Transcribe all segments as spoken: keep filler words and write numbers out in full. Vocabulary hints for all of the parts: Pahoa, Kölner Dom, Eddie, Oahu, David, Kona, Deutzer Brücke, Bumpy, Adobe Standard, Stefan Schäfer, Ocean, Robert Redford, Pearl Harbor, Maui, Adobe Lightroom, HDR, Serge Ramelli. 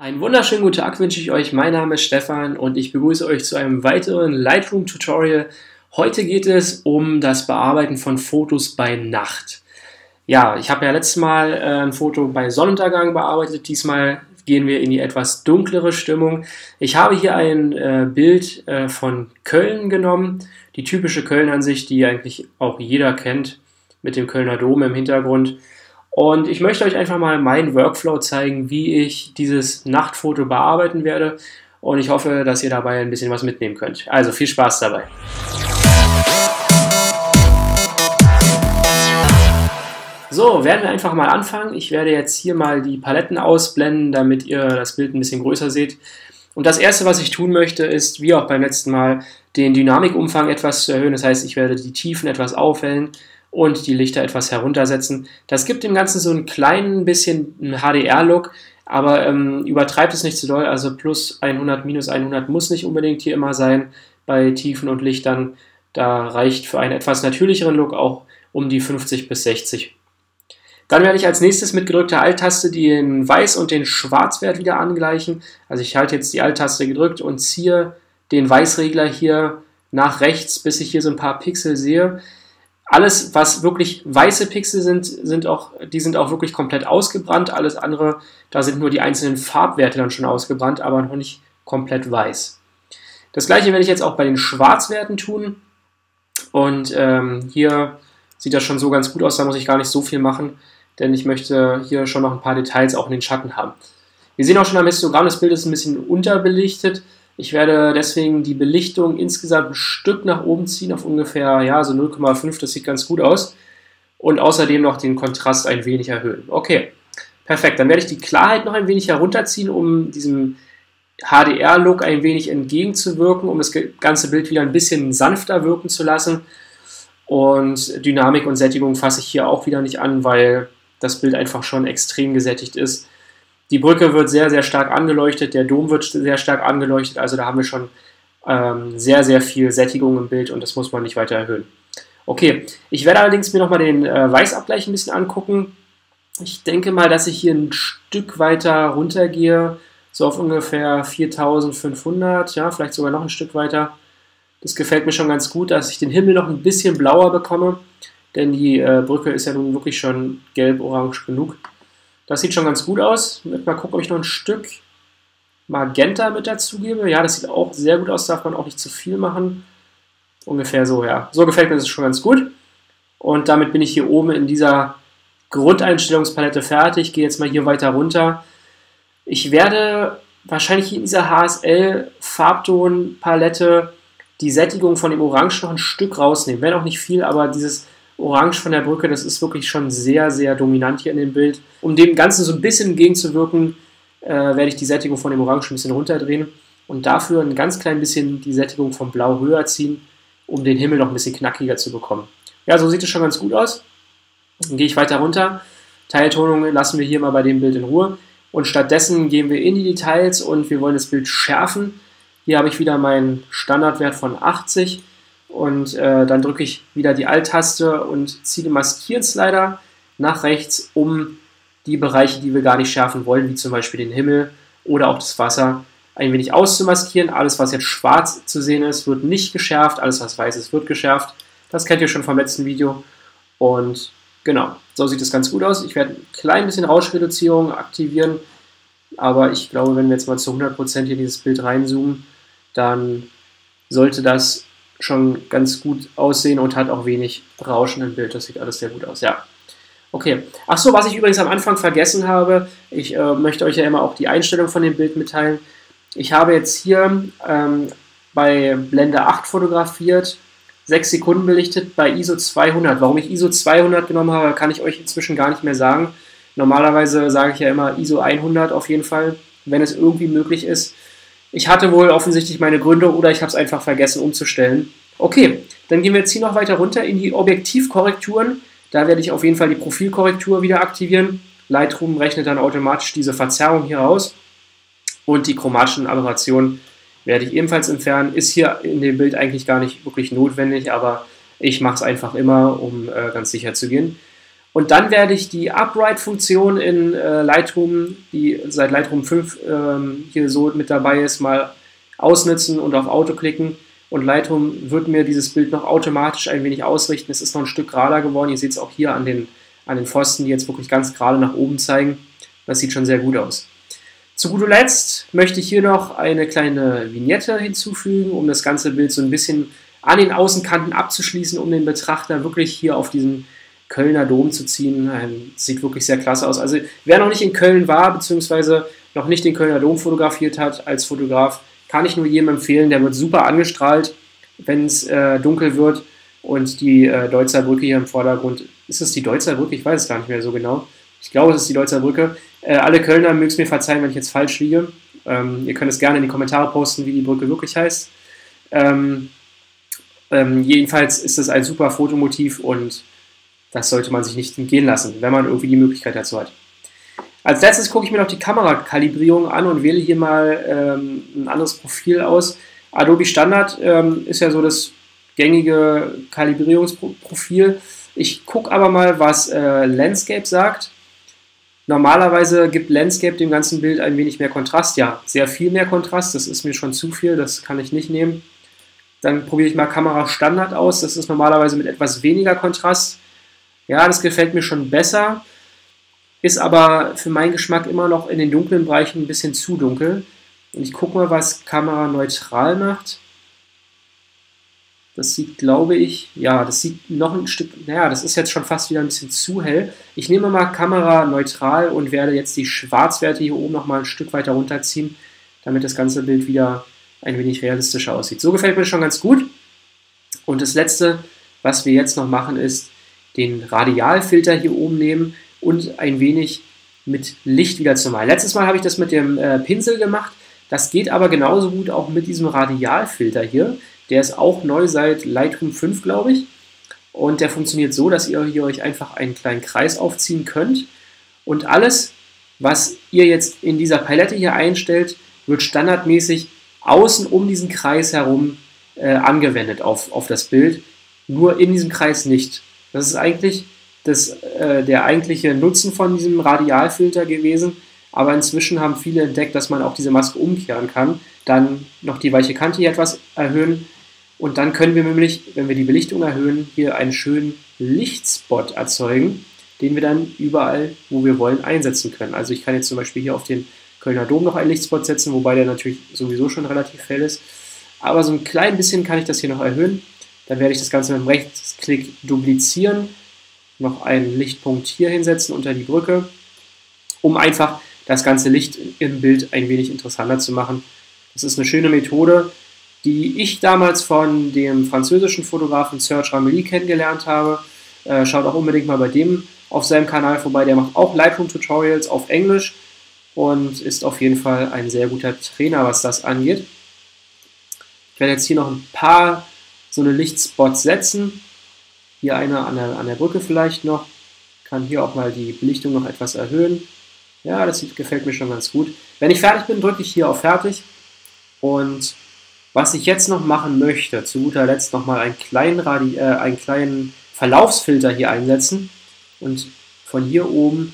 Einen wunderschönen guten Tag wünsche ich euch. Mein Name ist Stefan und ich begrüße euch zu einem weiteren Lightroom-Tutorial. Heute geht es um das Bearbeiten von Fotos bei Nacht. Ja, ich habe ja letztes Mal ein Foto bei Sonnenuntergang bearbeitet. Diesmal gehen wir in die etwas dunklere Stimmung. Ich habe hier ein Bild von Köln genommen. Die typische Köln-Ansicht, die eigentlich auch jeder kennt, mit dem Kölner Dom im Hintergrund. Und ich möchte euch einfach mal meinen Workflow zeigen, wie ich dieses Nachtfoto bearbeiten werde. Und ich hoffe, dass ihr dabei ein bisschen was mitnehmen könnt. Also viel Spaß dabei. So, werden wir einfach mal anfangen. Ich werde jetzt hier mal die Paletten ausblenden, damit ihr das Bild ein bisschen größer seht. Und das Erste, was ich tun möchte, ist, wie auch beim letzten Mal, den Dynamikumfang etwas zu erhöhen. Das heißt, ich werde die Tiefen etwas aufhellen und die Lichter etwas heruntersetzen. Das gibt dem Ganzen so einen kleinen bisschen H D R-Look, aber ähm, übertreibt es nicht zu doll, also plus hundert, minus hundert muss nicht unbedingt hier immer sein bei Tiefen und Lichtern. Da reicht für einen etwas natürlicheren Look auch um die fünfzig bis sechzig. Dann werde ich als nächstes mit gedrückter Alt-Taste den Weiß- und den Schwarzwert wieder angleichen. Also ich halte jetzt die Alt-Taste gedrückt und ziehe den Weißregler hier nach rechts, bis ich hier so ein paar Pixel sehe. Alles, was wirklich weiße Pixel sind, sind auch, die sind auch wirklich komplett ausgebrannt. Alles andere, da sind nur die einzelnen Farbwerte dann schon ausgebrannt, aber noch nicht komplett weiß. Das gleiche werde ich jetzt auch bei den Schwarzwerten tun. Und ähm, hier sieht das schon so ganz gut aus, da muss ich gar nicht so viel machen, denn ich möchte hier schon noch ein paar Details auch in den Schatten haben. Wir sehen auch schon am Histogramm, das Bild ist ein bisschen unterbelichtet. Ich werde deswegen die Belichtung insgesamt ein Stück nach oben ziehen, auf ungefähr ja, so null Komma fünf, das sieht ganz gut aus. Und außerdem noch den Kontrast ein wenig erhöhen. Okay, perfekt. Dann werde ich die Klarheit noch ein wenig herunterziehen, um diesem H D R-Look ein wenig entgegenzuwirken, um das ganze Bild wieder ein bisschen sanfter wirken zu lassen. Und Dynamik und Sättigung fasse ich hier auch wieder nicht an, weil das Bild einfach schon extrem gesättigt ist. Die Brücke wird sehr, sehr stark angeleuchtet, der Dom wird sehr stark angeleuchtet, also da haben wir schon ähm, sehr, sehr viel Sättigung im Bild und das muss man nicht weiter erhöhen. Okay, ich werde allerdings mir nochmal den äh, Weißabgleich ein bisschen angucken. Ich denke mal, dass ich hier ein Stück weiter runtergehe, so auf ungefähr viertausendfünfhundert, ja, vielleicht sogar noch ein Stück weiter. Das gefällt mir schon ganz gut, dass ich den Himmel noch ein bisschen blauer bekomme, denn die äh, Brücke ist ja nun wirklich schon gelb-orange genug. Das sieht schon ganz gut aus. Mal gucken, ob ich noch ein Stück Magenta mit dazugebe. Ja, das sieht auch sehr gut aus. Darf man auch nicht zu viel machen. Ungefähr so, ja. So gefällt mir das schon ganz gut. Und damit bin ich hier oben in dieser Grundeinstellungspalette fertig. Ich gehe jetzt mal hier weiter runter. Ich werde wahrscheinlich in dieser H S L-Farbton-Palette die Sättigung von dem Orange noch ein Stück rausnehmen. Wenn auch nicht viel, aber dieses Orange von der Brücke, das ist wirklich schon sehr, sehr dominant hier in dem Bild. Um dem Ganzen so ein bisschen entgegenzuwirken, äh, werde ich die Sättigung von dem Orange ein bisschen runterdrehen und dafür ein ganz klein bisschen die Sättigung vom Blau höher ziehen, um den Himmel noch ein bisschen knackiger zu bekommen. Ja, so sieht es schon ganz gut aus. Dann gehe ich weiter runter. Teiltonung lassen wir hier mal bei dem Bild in Ruhe. Und stattdessen gehen wir in die Details und wir wollen das Bild schärfen. Hier habe ich wieder meinen Standardwert von achtzig. Und äh, dann drücke ich wieder die Alt-Taste und ziehe den Maskieren-Slider nach rechts, um die Bereiche, die wir gar nicht schärfen wollen, wie zum Beispiel den Himmel oder auch das Wasser, ein wenig auszumaskieren. Alles, was jetzt schwarz zu sehen ist, wird nicht geschärft. Alles, was weiß ist, wird geschärft. Das kennt ihr schon vom letzten Video. Und genau, so sieht es ganz gut aus. Ich werde ein klein bisschen Rauschreduzierung aktivieren. Aber ich glaube, wenn wir jetzt mal zu hundert Prozent hier dieses Bild reinzoomen, dann sollte das schon ganz gut aussehen und hat auch wenig Rauschen im Bild. Das sieht alles sehr gut aus, ja. Okay. Ach so, was ich übrigens am Anfang vergessen habe, ich äh, möchte euch ja immer auch die Einstellung von dem Bild mitteilen. Ich habe jetzt hier ähm, bei Blende acht fotografiert, sechs Sekunden belichtet bei I S O zweihundert. Warum ich I S O zweihundert genommen habe, kann ich euch inzwischen gar nicht mehr sagen. Normalerweise sage ich ja immer I S O hundert auf jeden Fall, wenn es irgendwie möglich ist. Ich hatte wohl offensichtlich meine Gründe oder ich habe es einfach vergessen umzustellen. Okay, dann gehen wir jetzt hier noch weiter runter in die Objektivkorrekturen. Da werde ich auf jeden Fall die Profilkorrektur wieder aktivieren. Lightroom rechnet dann automatisch diese Verzerrung hier raus. Und die chromatischen Aberrationen werde ich ebenfalls entfernen. Ist hier in dem Bild eigentlich gar nicht wirklich notwendig, aber ich mache es einfach immer, um äh, ganz sicher zu gehen. Und dann werde ich die Upright-Funktion in äh, Lightroom, die seit Lightroom fünf ähm, hier so mit dabei ist, mal ausnutzen und auf Auto klicken. Und Lightroom wird mir dieses Bild noch automatisch ein wenig ausrichten. Es ist noch ein Stück gerader geworden. Ihr seht es auch hier an den, an den Pfosten, die jetzt wirklich ganz gerade nach oben zeigen. Das sieht schon sehr gut aus. Zu guter Letzt möchte ich hier noch eine kleine Vignette hinzufügen, um das ganze Bild so ein bisschen an den Außenkanten abzuschließen, um den Betrachter wirklich hier auf diesen Kölner Dom zu ziehen. Sieht wirklich sehr klasse aus. Also wer noch nicht in Köln war, beziehungsweise noch nicht den Kölner Dom fotografiert hat als Fotograf, kann ich nur jedem empfehlen, der wird super angestrahlt, wenn es äh, dunkel wird. Und die äh, Deutzer Brücke hier im Vordergrund, ist es die Deutzer Brücke? Ich weiß es gar nicht mehr so genau. Ich glaube, es ist die Deutzer Brücke. Äh, alle Kölner mögen es mir verzeihen, wenn ich jetzt falsch liege. Ähm, ihr könnt es gerne in die Kommentare posten, wie die Brücke wirklich heißt. Ähm, ähm, jedenfalls ist es ein super Fotomotiv und das sollte man sich nicht entgehen lassen, wenn man irgendwie die Möglichkeit dazu hat. Als letztes gucke ich mir noch die Kamerakalibrierung an und wähle hier mal ähm, ein anderes Profil aus. Adobe Standard ähm, ist ja so das gängige Kalibrierungsprofil. Ich gucke aber mal, was äh, Landscape sagt. Normalerweise gibt Landscape dem ganzen Bild ein wenig mehr Kontrast. Ja, sehr viel mehr Kontrast, das ist mir schon zu viel, das kann ich nicht nehmen. Dann probiere ich mal Kamera Standard aus, das ist normalerweise mit etwas weniger Kontrast. Ja, das gefällt mir schon besser, ist aber für meinen Geschmack immer noch in den dunklen Bereichen ein bisschen zu dunkel. Und ich gucke mal, was Kamera neutral macht. Das sieht, glaube ich, ja, das sieht noch ein Stück, naja, das ist jetzt schon fast wieder ein bisschen zu hell. Ich nehme mal Kamera neutral und werde jetzt die Schwarzwerte hier oben nochmal ein Stück weiter runterziehen, damit das ganze Bild wieder ein wenig realistischer aussieht. So gefällt mir schon ganz gut. Und das Letzte, was wir jetzt noch machen, ist den Radialfilter hier oben nehmen und ein wenig mit Licht wieder zu malen. Letztes Mal habe ich das mit dem äh, Pinsel gemacht. Das geht aber genauso gut auch mit diesem Radialfilter hier. Der ist auch neu seit Lightroom fünf, glaube ich. Und der funktioniert so, dass ihr hier euch einfach einen kleinen Kreis aufziehen könnt. Und alles, was ihr jetzt in dieser Palette hier einstellt, wird standardmäßig außen um diesen Kreis herum äh, angewendet auf, auf das Bild. Nur in diesem Kreis nicht. Das ist eigentlich das, äh, der eigentliche Nutzen von diesem Radialfilter gewesen. Aber inzwischen haben viele entdeckt, dass man auch diese Maske umkehren kann. Dann noch die weiche Kante hier etwas erhöhen. Und dann können wir nämlich, wenn wir die Belichtung erhöhen, hier einen schönen Lichtspot erzeugen, den wir dann überall, wo wir wollen, einsetzen können. Also ich kann jetzt zum Beispiel hier auf den Kölner Dom noch einen Lichtspot setzen, wobei der natürlich sowieso schon relativ hell ist. Aber so ein klein bisschen kann ich das hier noch erhöhen. Dann werde ich das Ganze mit dem Rechtsklick duplizieren, noch einen Lichtpunkt hier hinsetzen unter die Brücke, um einfach das ganze Licht im Bild ein wenig interessanter zu machen. Das ist eine schöne Methode, die ich damals von dem französischen Fotografen Serge Ramelli kennengelernt habe. Schaut auch unbedingt mal bei dem auf seinem Kanal vorbei. Der macht auch Lightroom-Tutorials auf Englisch und ist auf jeden Fall ein sehr guter Trainer, was das angeht. Ich werde jetzt hier noch ein paar so eine Lichtspot setzen. Hier einer an der, an der Brücke vielleicht noch. Kann hier auch mal die Belichtung noch etwas erhöhen. Ja, das gefällt mir schon ganz gut. Wenn ich fertig bin, drücke ich hier auf Fertig. Und was ich jetzt noch machen möchte, zu guter Letzt nochmal einen kleinen, Radi äh, einen kleinen Verlaufsfilter hier einsetzen und von hier oben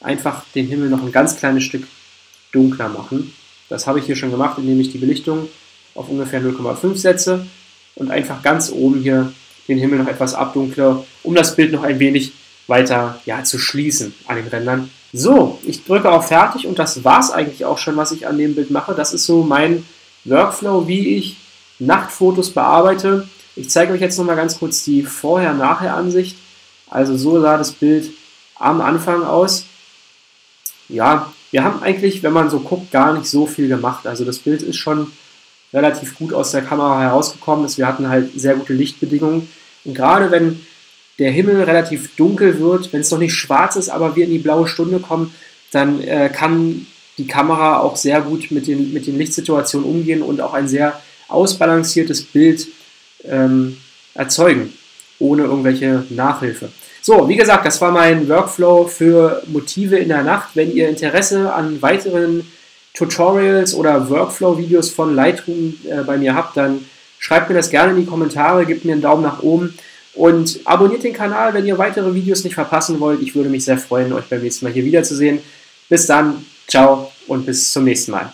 einfach den Himmel noch ein ganz kleines Stück dunkler machen. Das habe ich hier schon gemacht, indem ich die Belichtung auf ungefähr null Komma fünf setze und einfach ganz oben hier den Himmel noch etwas abdunkler, um das Bild noch ein wenig weiter ja, zu schließen an den Rändern. So, ich drücke auf Fertig und das war es eigentlich auch schon, was ich an dem Bild mache. Das ist so mein Workflow, wie ich Nachtfotos bearbeite. Ich zeige euch jetzt nochmal ganz kurz die Vorher-Nachher-Ansicht. Also so sah das Bild am Anfang aus. Ja, wir haben eigentlich, wenn man so guckt, gar nicht so viel gemacht. Also das Bild ist schon relativ gut aus der Kamera herausgekommen ist. Wir hatten halt sehr gute Lichtbedingungen. Und gerade wenn der Himmel relativ dunkel wird, wenn es noch nicht schwarz ist, aber wir in die blaue Stunde kommen, dann äh, kann die Kamera auch sehr gut mit den, mit den Lichtsituationen umgehen und auch ein sehr ausbalanciertes Bild ähm, erzeugen, ohne irgendwelche Nachhilfe. So, wie gesagt, das war mein Workflow für Motive in der Nacht. Wenn ihr Interesse an weiteren Tutorials oder Workflow-Videos von Lightroom äh, bei mir habt, dann schreibt mir das gerne in die Kommentare, gebt mir einen Daumen nach oben Und abonniert den Kanal, wenn ihr weitere Videos nicht verpassen wollt. Ich würde mich sehr freuen, euch beim nächsten Mal hier wiederzusehen. Bis dann, ciao und bis zum nächsten Mal.